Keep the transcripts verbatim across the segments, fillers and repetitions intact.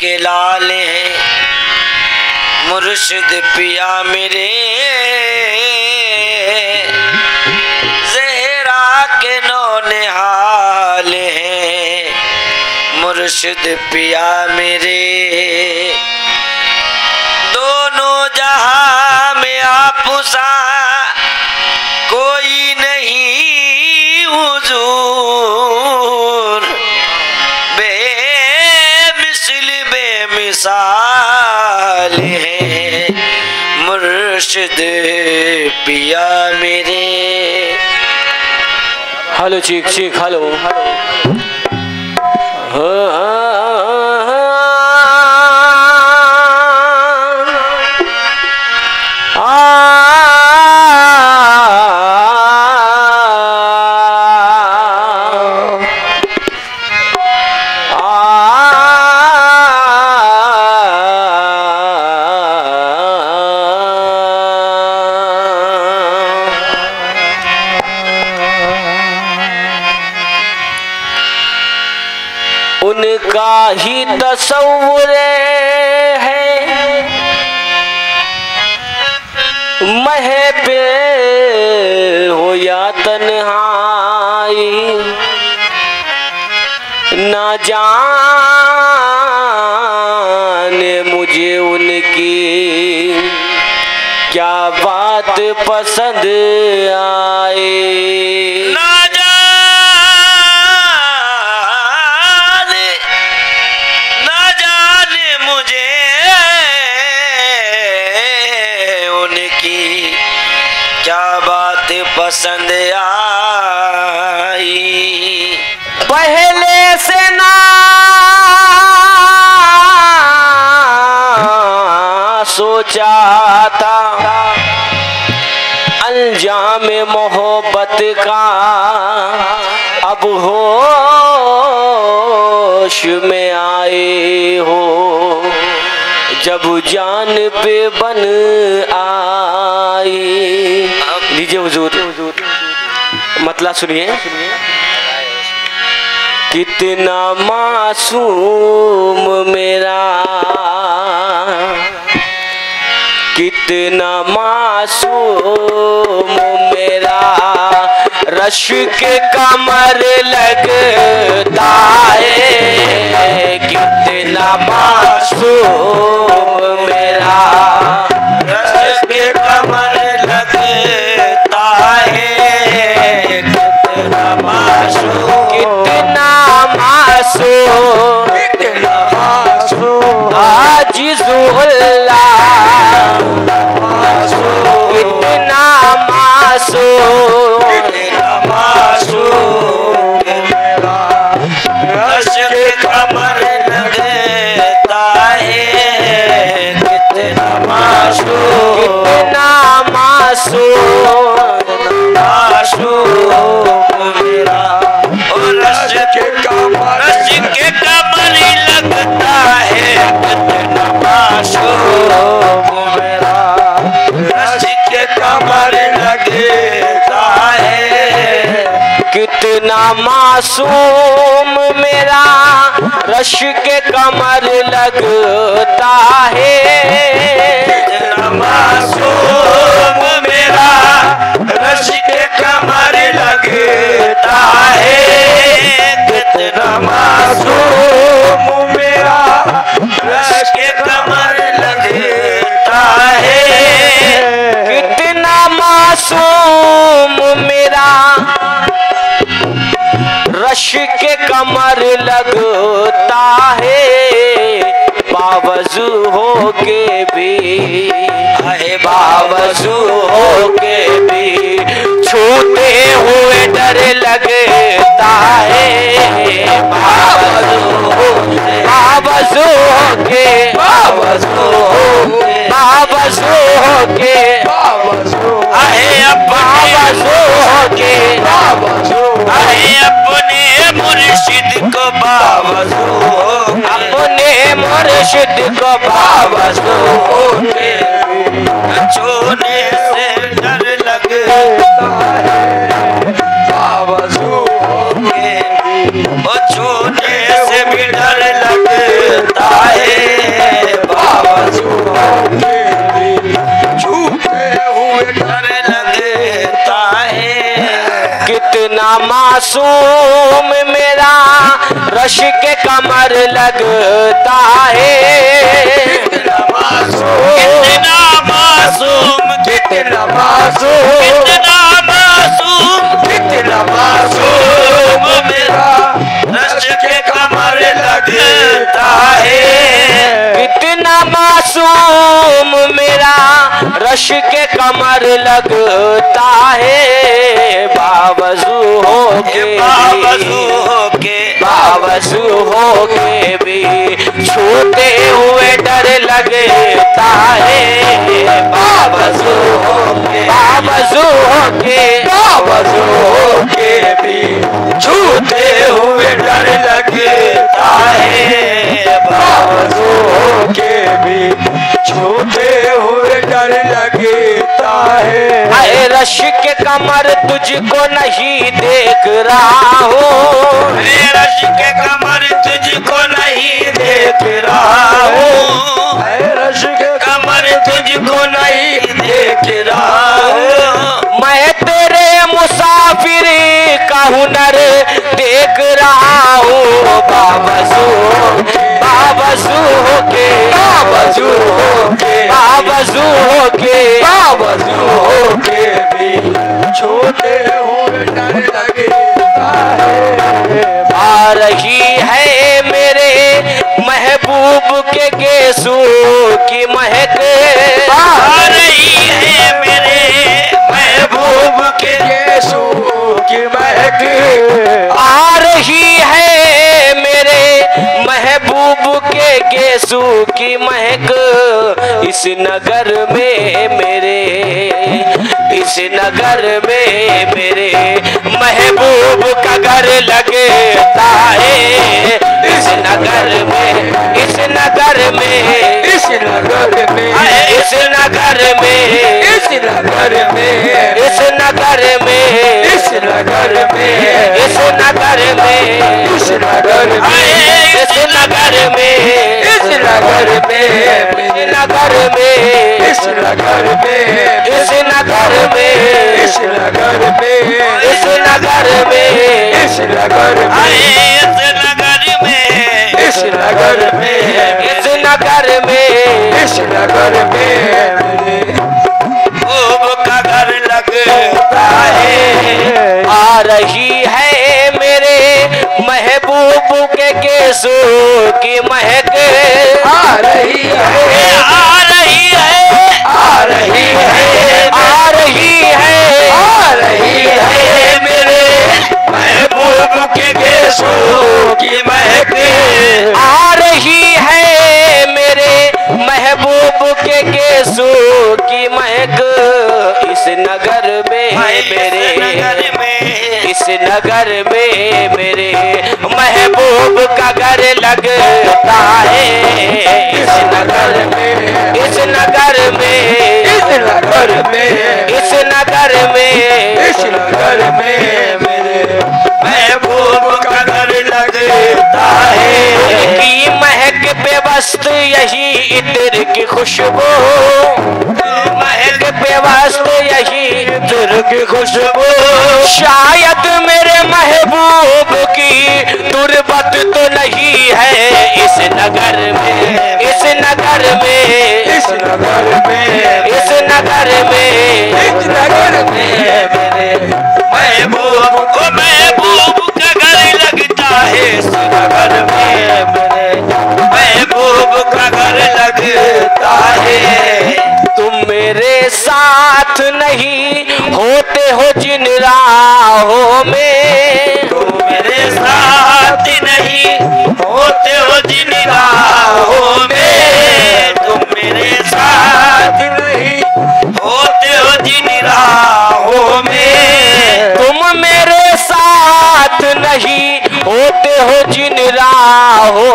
के लाल हैं मुर्शिद पिया मेरे जहरा के नौनिहाल हैं मुर्शिद पिया मेरे दोनों जहां में आप सा कोई नहीं हुजूर मिसाल है मुर्शिद पिया मेरे। हेलो चीख चीख हेलो उनका ही तस्वुर है मह पे हो या तन्हाई ना जाने मुझे उनकी क्या बात पसंद आई पसंद आई पहले से ना सोचा था अंजाम मोहब्बत का अब होश में आए हो जब जान पे बन आई। लीजिए हुजूर मतला सुनिए। कितना मासूम मेरा कितना मासूम मेरा रश्क कमर लगता है कितना मासूम मेरा रश्क कमर लगता है कितना मासूम कितना मासूम कितना मासूम आजिज़ुल्ला कितना मासूम कितना मासूम मेरा रश्क कमर लगता है कितना मासूम कितना मासूम मासूम मेरा रश्क कमर रश्क कमर लगता है कितना मासूम मेरा रश्क कमर लगता है कितना मासूम मेरा रश्क कमर लगता है कितना मासूम मेरा रश्क कमर लगता है कितना मासूम मेरा रश्क कमर लगता है कितना मासूम मेरा रश्क कमर लगता है बावजू हो के भी आए बावजू हो के भी छूते हुए डर लगता आए बाबसू होके बाबसू बाबसू होके आए बाबसू होके आए अपने मुर्शिद को बाबसू अपने मुर्शिद को बाबसू होके छोड़ने से डर लगता है बाबसू होके छोड़ने से भी डर लगता है बाबसू होके छूते हुए डर लगता है। कितना मासूम मेरा रश्के कमर लगता है कितना मासूम कितना मासूम कितना मासूम कितना मासूम मेरा रश्के कमर लगता है कितना मासूम मेरा रश्के कमर लगता है बावजू होके बावजू होके बावजू होके भी छूते हुए डर लगता है बावजू होके बावजू होके बावजू होके भी छूते हुए डर लगता है बावजू होके भी छूते हुए डर लगता है। अरे रश्के कमर तुझको नहीं देख रहा हो अरे रश्के कमर तुझको नहीं देख रहा हो अरे रश्के कमर तुझको नहीं देख रहा हो मैं तेरे मुसाफिर का हुनर देख रहा हूँ बाबसू बाबसू होके बाबसू होके बाबसू होके बाबसू होके भी छोटे हुए डर लगता है आ रही है मेरे महबूब के गेसू की महक आ रही है मेरे महबूब के गेसू की महक आ रही है मेरे महबूब के गेसू की महक इस नगर में मेरे इस नगर में मेरे महबूब का घर लगता है इस नगर में इस नगर में इस नगर में इस नगर में इस नगर में इस नगर में इस नगर में इस नगर में इस नगर में इस नगर में इस नगर में इस नगर में इस नगर में इस नगर में इस नगर में इस नगर में इस नगर में इस नगर में इस नगर में इस नगर में का घर लगता है आ रही है मेरे महबूब के गेसू की महक आ रही है आ रही है आ रही है आ रही है आ रही है मेरे महबूब के गेसू की महक आ रही है मेरे महबूब के गेसू की महक इस नगर में मेरे इस नगर में मेरे महबूब का घर लगता है इस नगर में इस नगर में इस नगर में इस नगर में इस नगर में मेरे महबूब का घर लगता है कि महक पे बस्त यही इत्र की खुशबू महक पे वास्ते यही इत्र की खुशबू शायद मेरे महबूब की तुरबत तो नहीं है इस नगर में इस नगर में इस नगर में इस नगर में इस नगर में मेरे महबूब को महबूब का घर लगता है इस नगर में मेरे महबूब का घर लगता है। तुम मेरे साथ नहीं होते हो जिन राहों में तुम मेरे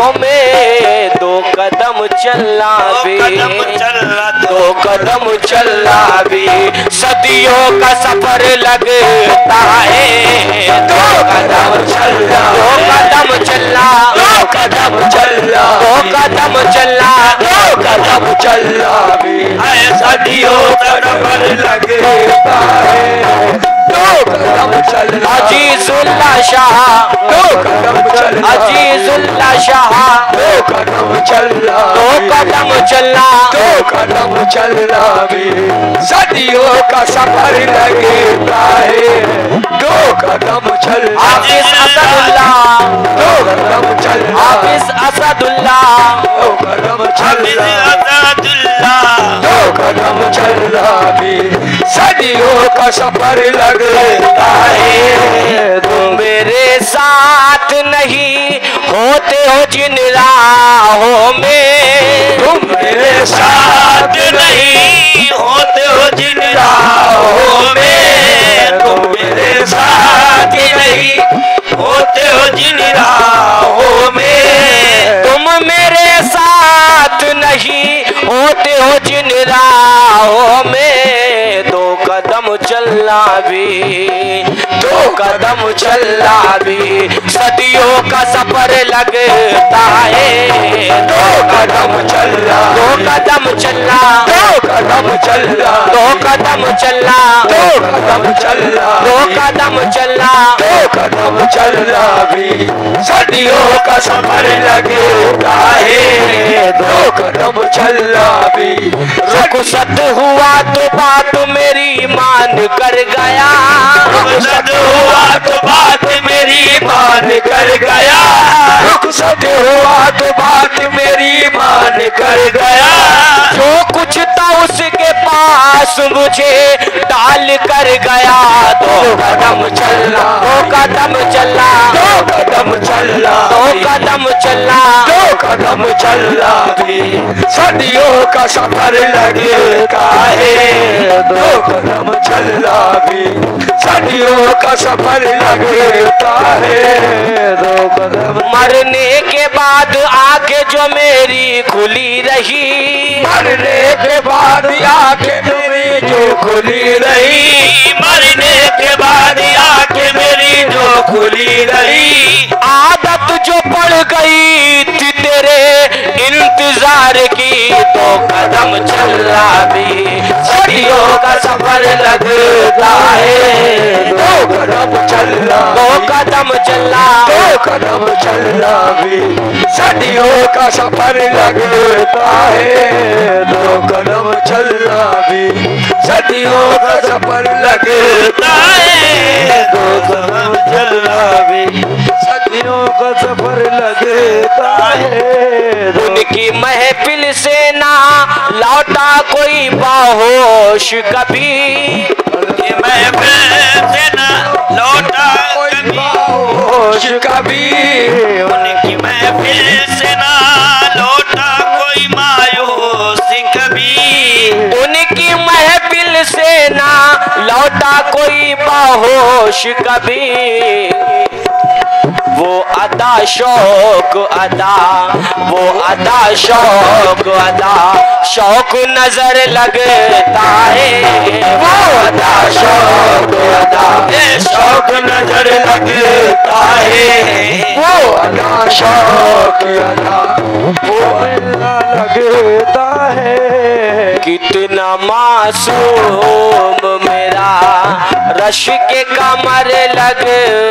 राहों में दो कदम चलना भी दो कदम चलना भी सदियों का सफर लगता है। दो कदम चलना दो कदम चलना दो कदम चलना दो कदम चलना दो कदम चलना भी सदियों का सफर लगता है। अजीजुल्लाह शाह दो कदम चलना अजीजुल्लाह शाह दो कदम चलना दो कदम चलना दो कदम चलना भी सदियों का सफर लगता है। दो कदम चलना हाफिज असदुल्लाह दो कदम चलना हाफिज असदुल्लाह दो कदम चलना दो कदम चलना भी सदियों का सफर लगता है। तुम मेरे साथ नहीं होते हो जिन राहों में तुम मेरे साथ नहीं होते हो जिन राहों में तुम मेरे साथ नहीं होते हो जिन राहों में तुम मेरे साथ नहीं होते हो जिन राहों में दो कदम चलना भी दो कदम चलना भी सदियों का सफर लगता है। दो कदम चलना दो कदम चलना दो कदम चलना दो कदम चलना दो कदम चलना दो कदम चलना दो कदम चलना भी सदियों का सफर लगता है। दो कदम चलना भी रुखसत हुआ तो बात मेरी मान कर गया रुखसत हुआ तो बात मेरी मान कर गया रुखसत हुआ तो बात मेरी मान कर गया जो कुछ था उसके पास मुझे डाल कर गया। दो कदम चलना दो कदम चलना दो कदम चलना दो कदम चलना दो कदम चलना भी सदियों का सफर लगता है। दो कदम चलना भी सदियों का सफर लगता है। दो कदम मरने के बाद आंखें जो मेरी खुली रही मरने के बाद आंखें मेरी जो खुली रही मरने के बाद आंखें मेरी जो खुली रही आदत जो पड़ गई थी तेरे इंतजार की। दो कदम चलना भी सदियों का सफर लगता है। दो कदम चलना दो कदम चलना दो कदम चलना भी सदियों का सफर लगता है। दो कदम चलना भी सदियों का सफर लगता है। दो कदम चलना भी सदियों का सफर लगता है। उनकी महफिल से ना लौटा कोई बाहोश कभी उनकी महफिल से ना लौटा कोई बाहोश कभी उनकी महफिल से ना लौटा कोई मायूस कभी उनकी महफिल से ना लौटा कोई बाहोश कभी। वो अदा शौक अदा वो अदा शौक अदा शौक नजर लगता है। वो अदा शौक अदा शौक नजर लगता है। वो अदा शौक अदा वो अदा लगता है। कितना मासूम मेरा रश्के कमर लगता